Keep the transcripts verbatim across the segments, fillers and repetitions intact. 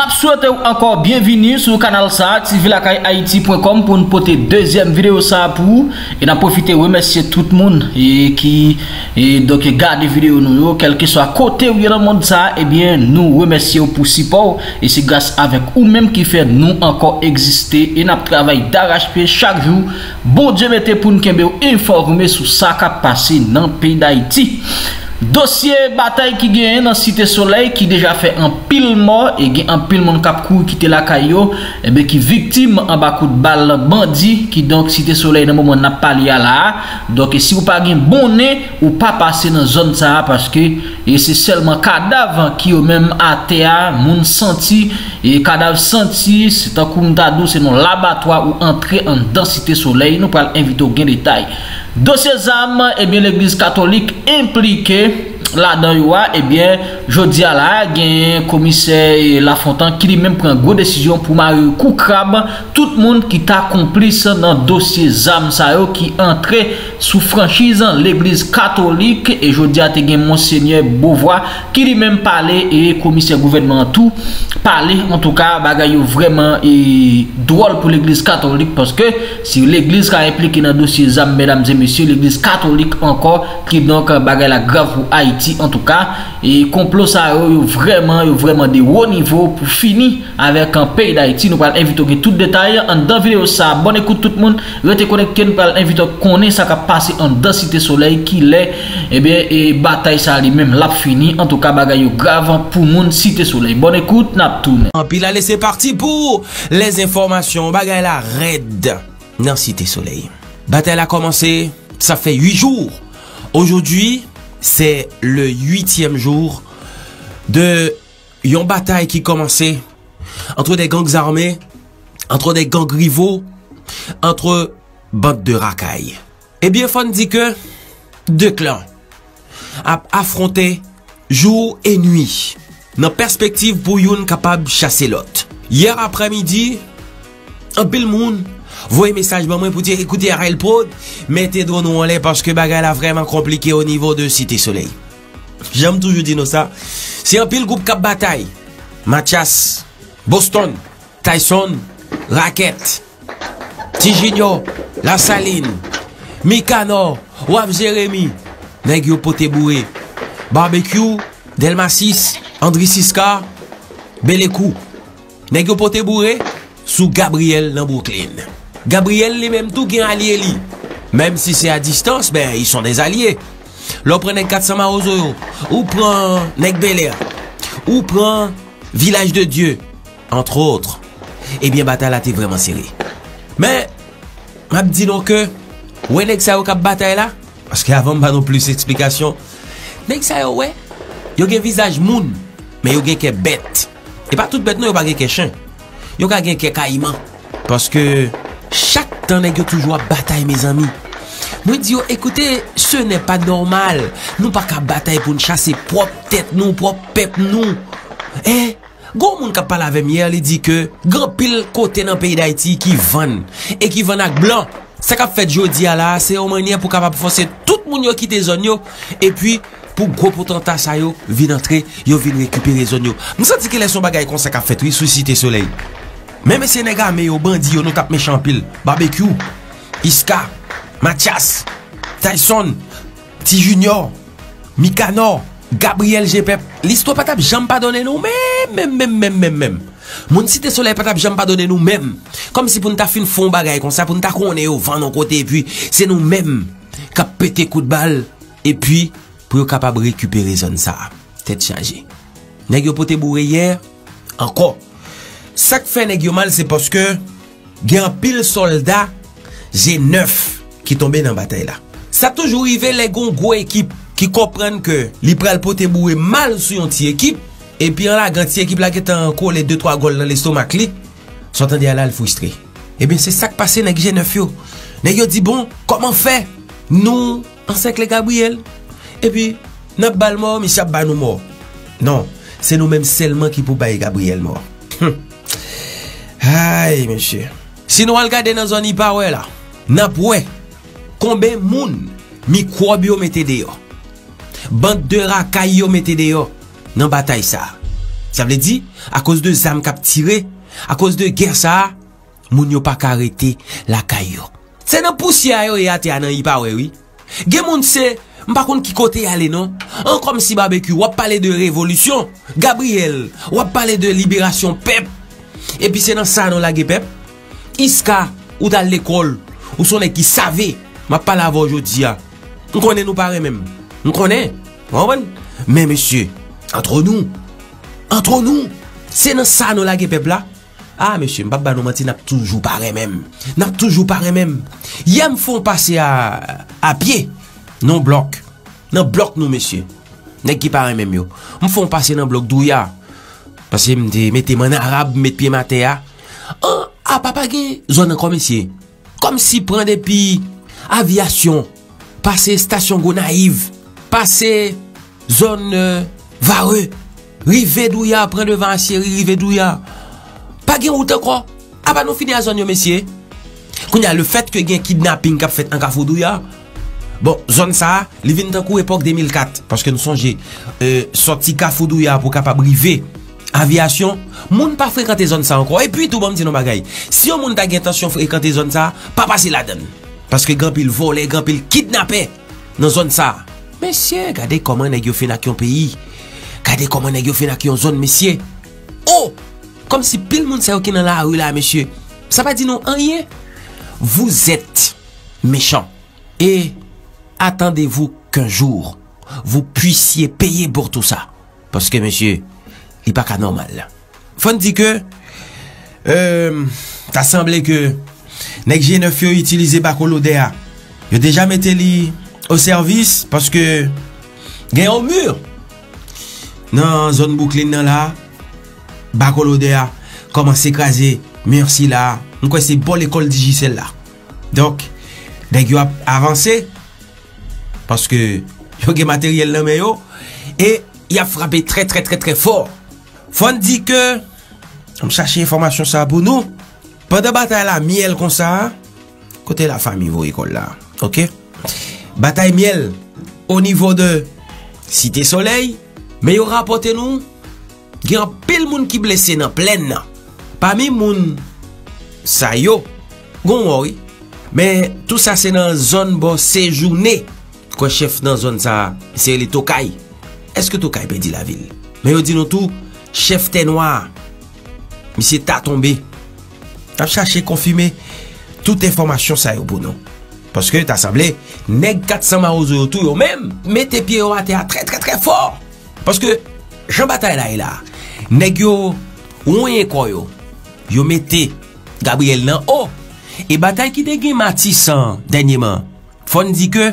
M'ap souhaite encore bienvenue sur le canal ça T V Lakay haïti point com pour nous porter deuxième vidéo ça pour et d'en profiter remercier tout le monde et qui et donc garde vidéo nous quel que soit côté ou dans le monde ça et bien nous remercions pour support et c'est grâce avec ou même qui fait nous encore exister et n'a travail d'arrache-pied chaque jour. Bon Dieu mettez pour nous informer sur ça qui a passé dans le pays d'Haïti. Dossier bataille qui gagne dans Cité Soleil qui déjà fait un pile mort et gagne un pile monde cap court qui était la caillou et bien qui victime en bas coup de balle bandit qui donc Cité Soleil dans moment n'a pas lié là donc si vous pas gagne bonnet ou pas passer dans zone ça parce que et c'est seulement cadavre qui au même atea moun senti et cadavre senti c'est un coup d'adou c'est non laboratoire ou entrer en dans Cité Soleil nous pas inviter au gain détail. Dossier ZAM, eh bien l'église catholique impliquée là-dedans, eh bien, je dis à la, le commissaire Lafontaine qui lui-même prend une grosse décision pour marier Koukrab, tout le monde qui est complice dans le dossier ZAM, ça qui entre sous franchise l'église catholique, et je dis à Monseigneur Beauvoir qui lui-même parlait et commissaire gouvernement tout, parler en tout cas, bagaille vraiment et drôle pour l'église catholique parce que si l'église est impliquée dans le dossier ZAM, mesdames et messieurs, l'église catholique encore qui donc bagaille la grave pour Haïti. En tout cas, et complot ça vraiment, vraiment de haut niveau pour finir avec un pays d'Haïti. Nous allons inviter tout détail en dans vidéo ça. Bonne écoute tout le monde. Restez connecté. Nous allons inviter connaître ça qui a passé en dans Cité Soleil qui l'est et bien et bataille ça lui-même l'a fini. En tout cas, bagaille grave pour monde Cité Soleil. Bonne écoute, n'a tourné. En pile allez, c'est parti pour les informations. Bagaille la raide dans Cité Soleil. Bataille a commencé, ça fait huit jours. Aujourd'hui, c'est le huitième jour de yon bataille qui commençait entre des gangs armés, entre des gangs rivaux, entre bandes de racailles. Eh bien, Fon dit que deux clans a affronté jour et nuit dans perspective pour yon capable chasser l'autre. Hier après-midi, un pile moun voyez message pour dire écoutez Arel Prod, mettez droit nous en l'air parce que bagay la vraiment compliqué au niveau de Cité Soleil. J'aime toujours dire ça. C'est un pile groupe cap bataille. Matias, Boston, Tyson, Raquette, Tijinio, La Saline, Mika Nord, Waf Jérémy, Nagyo Potéboué, Barbecue, Delmasis, Andri Siska, Belekou, Nagyo Potéboué sous Gabriel dans Brooklyn. Gabriel lui-même tout qui est allié li. Même si c'est à distance, ben ils sont des alliés. L'on prend quatre cents Marozo, ou prend Negbeléa, ou prend Village de Dieu, entre autres. Eh bien, bataille là, t'es vraiment serré. Mais, m'a dit donc que, ouais, nèg sa yo k'ap bataille là, parce qu'avant, m'a non plus explication. Nèg sa yo, ouais, yo gen visage moun, mais yo gen ke bête. Et pas toute bête, non, yo pa gen ke chien. Yo ka gen ke caïman. Parce que, chaque temps, nèg yo toujours à bataille, mes amis. Moi, dis yo, écoutez, ce n'est pas normal. Nous pas qu'à bataille pour nous chasser propre tête, nous, propre pep, nous. Eh, gros moun ka parle avec hier, il dit que, grand pile côté dans le pays d'Haïti qui vend. Et qui vend avec blanc. Ça qu'a fait jodi à la, c'est une manière pour capable forcer tout moun yo quitter zone yo. Et puis, pour gros potentat ça yo, vin entrer, yo vin récupérer zone yo. Nous senti que les son bagay kon ça qu'a fait, oui, sous Cité Soleil. Même si les gars, mais yo bandi yo, nous tapons méchant pile. Barbecue, Iska, Matias, Tyson, Ti Junior, Mika Nord, Gabriel G. Peppe. L'histoire pas tape, j'aime pas donner nous, même, même, même, même, même. Mon Cité Soleil pas tape, j'aime pas donner nous, même. Comme si pour nous faire une fond bagaille comme ça, pour nous faire qu'on est au vent nos côté, et puis c'est nous-mêmes qui avons pété coup de balle, et puis pour nous capable récupérer zone ça. Tête chargée. Nagyo Potéboué hier, encore. Ça qui fait nèg yo mal, c'est parce que il y a un pile soldat G neuf qui tombe dans la bataille là. Ça toujours arrivé les gros équipes qui comprennent que li pral pote boué mal sur une petite équipe et puis en la grande équipe là qui est encore les deux trois goals dans l'estomac li, sont en dire là le frustré. Et bien c'est ça qui passé nèg G neuf yo. Nèg yo dit bon, comment faire? Nous encercle Gabriel et puis n'a bal mort, mais ça ba nous mort. Non, c'est nous mêmes seulement qui pour bailler Gabriel mort. Hum. Aïe, monsieur. Si nous regardons dans zone Ipawe là, n'a pas combien moun microbe yo mette dehors, bande de racaille yo mette dehors dans bataille ça. Ça veut dire, à cause de Z A M qui a tiré, à cause de guerre ça, moun yo pas arrêté la caillou. C'est dans poussière et até nan y pa oui. Gen moun se, m'pa konn ki kote aller non. En comme si barbecue, ou a parlé de révolution, Gabriel, ou a parlé de libération Pep. Et puis c'est dans ça non la gué Pep. Iska ou dans l'école, ou son qui savait, m'a pas la voix aujourd'hui. Nous connaissons nous pareil même. Nous connaissons. Mais monsieur, entre nous, entre nous, c'est dans ça nous la gué Pep là. Ah, monsieur, Mbaba nous menti, n'a toujours pareil même. N'a toujours pareil même. Yam font passer à, à pied. Non bloc. Non bloc nous, monsieur. N'est qui pareil même yo. M'font passer dans bloc douya. Parce que m'te mette man arabe, mette pied matéa. Ah, à papa gen, zone comme ici. Comme si prend depuis aviation. Passer station go naïve. Passer zone euh, vareux. Rive douya, prend devant à série, rive douya. Pas de route encore. Ah bah nous finissons la zone, messieurs. Quand y a le fait que y a un kidnapping qui a fait en Kafoudouya. Bon, zone ça, il vient d'un coup époque deux mille quatre. Parce que nous songez, euh, sorti Kafoudouya pour capable river aviation. Moun pas fréquenter zone ça encore. Et puis tout bon, dit nos bagailles. Si on moun ta intention fréquenter zone ça, pas passer la donne. Parce que grand pile volé, grand pile kidnappé dans zone ça. Messieurs, regardez comment nèg yo fait na ki yon pays. Regardez comment nèg yo fait na ki yon zone, messieurs. Oh! Comme si pile monde sait qui dans la rue là, monsieur. Ça pas dire non rien. Vous êtes méchant. Et attendez-vous qu'un jour, vous puissiez payer pour tout ça. Parce que, monsieur, il n'est pas normal. Fon dit que, euh, ça semblait que, nèg G neuf yo utilisé Bacolodéa. Yo déjà mettez li au service parce que, gen au mur. Nan, zone Brooklyn nan la. Bacolodéa, comment s'écraser, merci là, nous connaissons bon l'école Digicel là. Donc, nèg yo a avancé, parce que yo gen matériel là, mais yo, et il a frappé très très très très fort. Fon dit que, on cherche information ça pour nous, pendant bataille la miel comme ça, côté la famille vos école là, ok? Bataille miel, au niveau de Cité Soleil, mais yo rapporté nous, il y a un pile moun qui blessé dans pleine. Parmi moun sa yo, gon oui. Mais tout ça c'est dans zone bon séjourné. Quoi chef dans zone ça, c'est les Tokay. Est-ce que Tokay perdit la ville? Mais yo dit nous tout, chef t'es noir. Monsieur t'a tombé. T'as cherché confirmer toute information ça yo pour nous. Parce que t'as semblé nèg quatre cents Marozo tout yo même, mettez pied au terre très très très fort. Parce que Jean Bataille là, là. Nèg yo, ou yon koyo, yo mette Gabriel nan haut. Et bataille qui dégage Matias dernièrement. Fon dit que,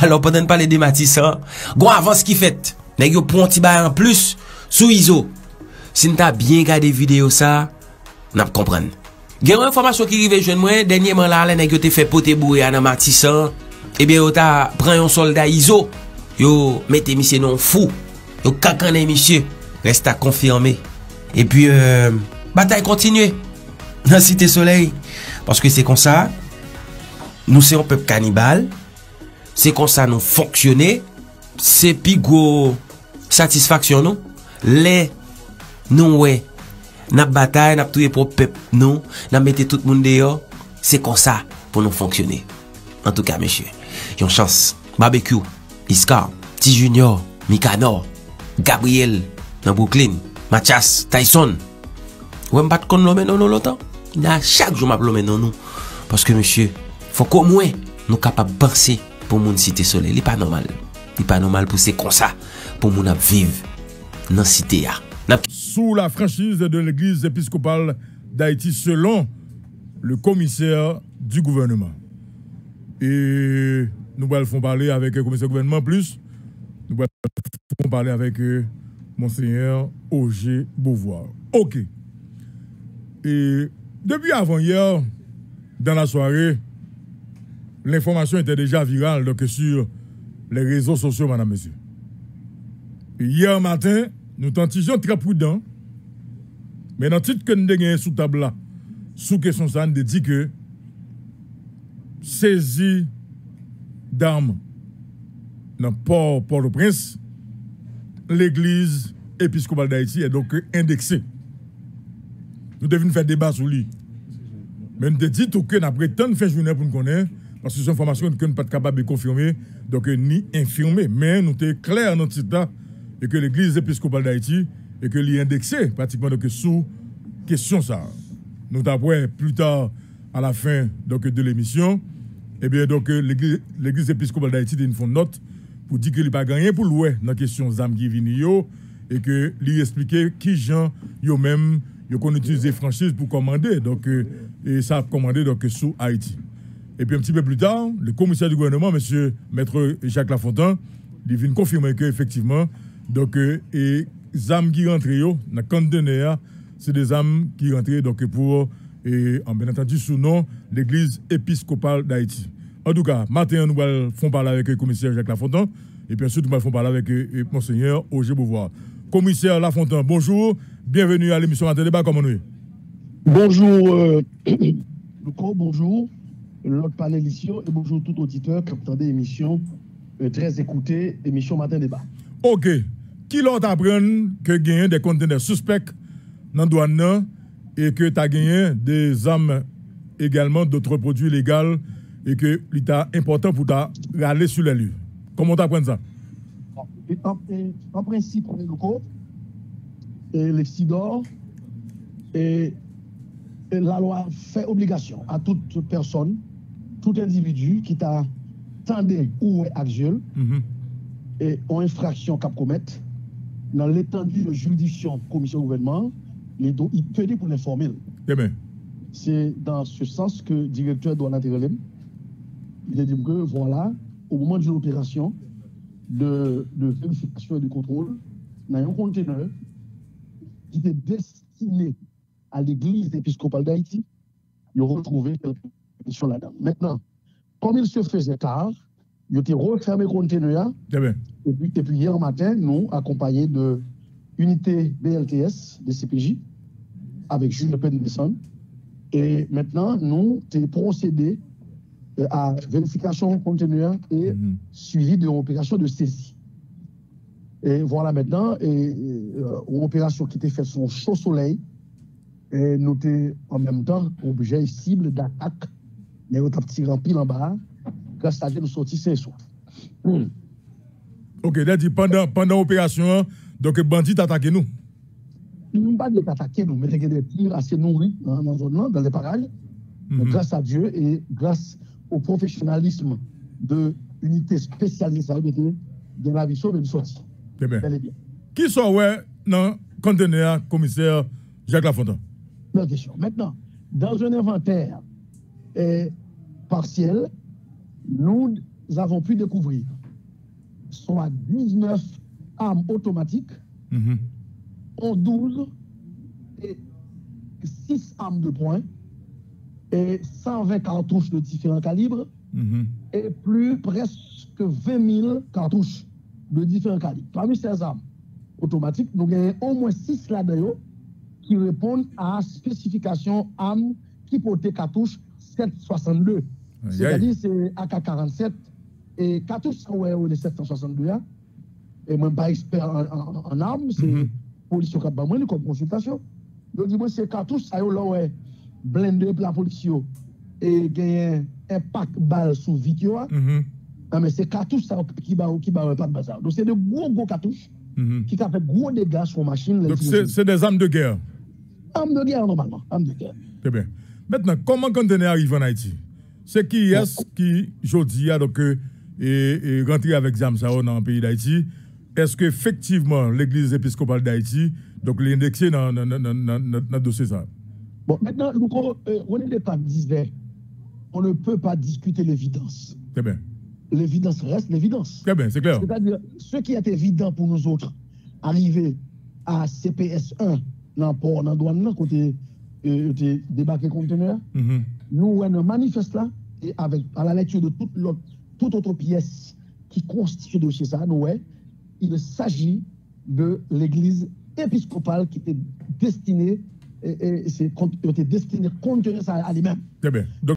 alors pendant parler de Matias, gros avance qui fait. Nèg yo prend un petit bail en plus sous I S O. Si n'ta bien regardé vidéo ça, n'a pas comprendre. Gen une information qui rive jeune moi dernièrement là, nèg yo te fait Potéboué nan Matias. Et bien yo ta prend un soldat I S O. Yo mette monsieur non fou. Yo kakane monsieur. Reste à confirmer. Et puis, euh, bataille continue. Dans Cité Soleil. Parce que c'est comme ça. Nous sommes un peuple cannibale. C'est comme ça nous fonctionner. C'est pigo satisfaction, non? Les, non, ouais. N'a bataille, n'a tué pour peuple, non. N'a mettez tout le monde dehors. C'est comme ça pour nous fonctionner. En tout cas, messieurs. Yon chance. Barbecue, Iska, Ti Junior, Mika Nord, Gabriel. Dans Brooklyn, Matias, Tyson. Ou m'bat kon l'homme non l'autant. Na chaque jour m'a l'homme non nous. Parce que monsieur, faut qu'au moins nous capable penser pour moun Cité Soleil, il pas normal. Il pas normal pour c'est comme ça pour moun a vivre dans cité a. Sous la franchise de l'église épiscopale d'Haïti selon le commissaire du gouvernement. Et nous allons parler avec le commissaire du gouvernement plus. Nous allons parler avec Monseigneur Ogé Beauvoir. Ok. Et depuis avant hier, dans la soirée, l'information était déjà virale donc sur les réseaux sociaux, madame, monsieur. Et hier matin, nous tentions très prudents. Mais dans le titre que nous avons gagné sous table là, sous question ça, nous dit que saisie d'armes dans le port Port-au-Prince, l'église épiscopal d'Haïti est donc indexé. Nous devons faire débat sur lui. Mais nous disons tout que nous avons tant de faire journée pour nous connaître, parce que ces informations que nous ne sommes pas capables de confirmer, donc ni infirmer. Mais nous sommes clairs dans notre titre et que l'Église épiscopale d'Haïti et que l'est indexée pratiquement donc, sous question ça. Nous avons plus tard, à la fin donc, de l'émission, eh bien, donc, l'Église épiscopale d'Haïti a une fond note pour dire qu'il n'a pas gagné pour louer dans la question Z A M qui vient et que lui expliquer qui gens eux-mêmes qu'on utilise des franchises pour commander. Donc, euh, et ça a commandé donc, sous Haïti. Et puis un petit peu plus tard, le commissaire du gouvernement, monsieur Maître Jacques Lafontaine, il vient confirmer qu'effectivement, euh, les Z A M qui rentrent dans le camp de Néa, c'est des Z A M qui rentrent donc, pour, et, en bien entendu, sous nom l'Église épiscopale d'Haïti. En tout cas, matin, nous allons parler avec le commissaire Jacques Lafontaine, et puis ensuite, nous allons parler avec monseigneur Ogé Beauvoir. Commissaire Lafontaine, bonjour. Bienvenue à l'émission Matin Débat, comment nous? Bonjour, euh, Lucon, bonjour, l'autre panéliste, et bonjour tout auditeur qui attendait l'émission euh, très écoutée, émission Matin Débat. Ok. Qui l'autre apprend que gagné des conteneurs suspects dans la douane et que tu as gagné des armes également, d'autres produits légaux et que c'est important pour aller sur les lieux? Comment tu apprends ça? En, en principe, Lucon, et les Sidor, et, et la loi fait obligation à toute personne, tout individu qui t'a tendu ou est actuel, mm-hmm. et ont infraction qu'à commettre, dans l'étendue de juridiction commission gouvernement, il peut dire pour l'informer. Eh bien. C'est dans ce sens que le directeur doit l'intégrer. Il a dit que voilà, au moment de l'opération de, de vérification et de contrôle, nous avons un conteneur qui était destiné à l'Église épiscopale d'Haïti, ils ont retrouvé sur la dame. Maintenant, comme il se faisait tard, ils ont été refermés conteneurs. Et puis, et puis hier matin, nous, accompagnés de unité B L T S, des C P J, avec Jules Le Pen-Desson. Et maintenant, nous, nous procédé à vérification conteneurs et mm-hmm. suivi de l'opération de saisie. Et voilà maintenant, et, et, euh, une opération qui était faite sur chaud soleil, et nous étions en même temps objet cible d'attaque, mais on a tiré en pile en bas, grâce à Dieu nous sortis cinq soirs. Mm. Ok, dit pendant pendant l'opération, donc les bandits attaquaient nous? Ils n'ont pas attaqué nous, mais ils ont des tirs assez nourris hein, dans, dans, dans les parages. Mm-hmm. Mais grâce à Dieu et grâce au professionnalisme de l'unité spécialisée de la vie sauve, nous sortis. Eh bien. Bien. Qui sont ouais dans le conteneur, commissaire Jacques Lafontaine? Bonne question. Maintenant, dans un inventaire eh, partiel, nous avons pu découvrir soit dix-neuf armes automatiques, mm-hmm. en douze et six armes de poing et cent vingt cartouches de différents calibres, mm-hmm. et plus presque vingt mille cartouches de différents calibres. Parmi ces armes automatiques, nous avons au moins six là-dedans qui répondent à la spécification armes qui portent cartouche sept cent soixante-deux. C'est-à-dire c'est A K quarante-sept et cartouche les sept cent soixante-deux. Et moi, je ne suis pas expert en, en, en armes, c'est mm-hmm. police qui comme consultation. Donc, dis-moi, c'est cartouche ça là blindé pour la police et gagne un pack balle sous vidéo. Mm-hmm. Non, mais c'est cartouche qui va qui va pas de bazar. Donc c'est de gros gros cartouches mm-hmm. qui ont fait gros dégâts sur machine. Donc c'est des armes de guerre. Armes de guerre normalement, armes de guerre. Très bien. Maintenant, comment conteneur arrive en Haïti? C'est qui est-ce qui aujourd'hui a donc euh, et, et rentré avec Z A M ça dans le pays d'Haïti? Est-ce que effectivement l'Église épiscopale d'Haïti donc l'indexé dans dans dans dossier ça? Bon, maintenant nous on est des femmes disait on ne peut pas discuter l'évidence. Très bien. L'évidence reste l'évidence. Très bien, c'est clair. C'est-à-dire, ce qui est évident pour nous autres, arriver à C P S un, dans le port, dans la douane, côté euh, débarqué conteneur, mm-hmm. nous, on manifeste là, et avec, à la lecture de toute, l'autre, toute autre pièce qui constitue le dossier, ça, nous, il s'agit de l'église épiscopale qui était destinée, et, et, c'est, qui était destinée à contenir ça à lui-même. Très bien. Donc...